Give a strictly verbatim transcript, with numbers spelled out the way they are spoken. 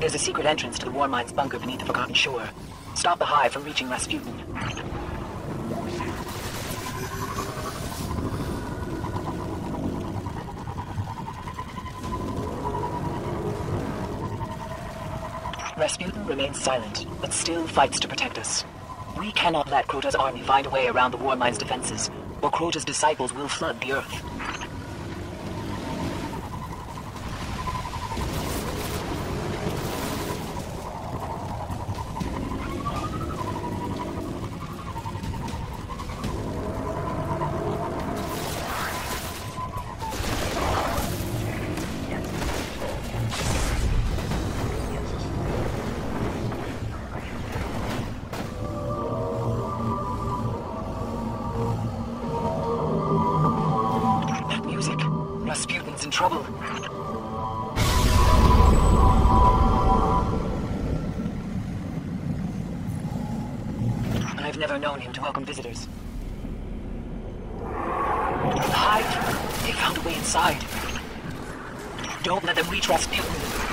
There's a secret entrance to the Warmind's bunker beneath the Forgotten Shore. Stop the Hive from reaching Rasputin. Rasputin remains silent, but still fights to protect us. We cannot let Crota's army find a way around the Warmind's defenses, or Crota's disciples will flood the Earth. Trouble. I've never known him to welcome visitors. Hive! They found a way inside. Don't let them reach Rasputin.